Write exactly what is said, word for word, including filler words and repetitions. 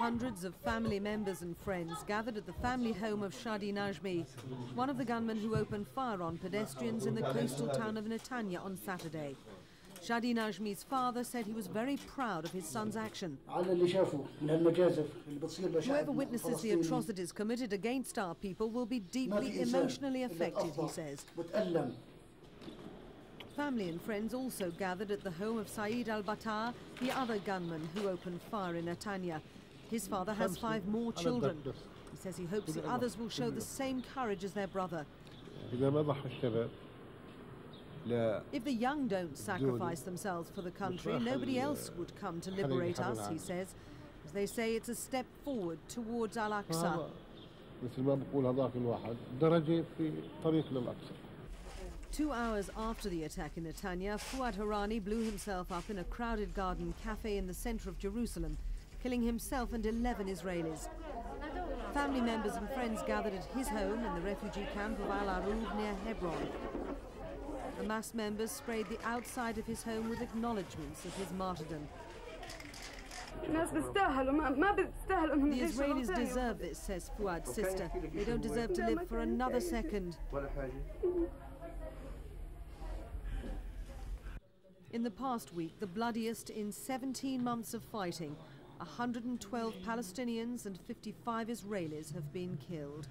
Hundreds of family members and friends gathered at the family home of Shadi Najmi, one of the gunmen who opened fire on pedestrians in the coastal town of Netanya on Saturday. Shadi Najmi's father said he was very proud of his son's action. Whoever witnesses the atrocities committed against our people will be deeply emotionally affected, he says. Family and friends also gathered at the home of Saeed al-Battar, the other gunman who opened fire in Netanya. His father has five more children. He says he hopes the others will show the same courage as their brother. If the young don't sacrifice themselves for the country, nobody else would come to liberate us, he says. As they say, it's a step forward towards Al-Aqsa. Two hours after the attack in Netanya, Fuad Horani blew himself up in a crowded garden cafe in the center of Jerusalem, killing himself and eleven Israelis. Family members and friends gathered at his home in the refugee camp of Al Aroub near Hebron. Hamas members sprayed the outside of his home with acknowledgements of his martyrdom. The Israelis deserve this, says Fuad's sister. They don't deserve to live for another second. In the past week, the bloodiest in seventeen months of fighting, one hundred twelve Palestinians and fifty-five Israelis have been killed.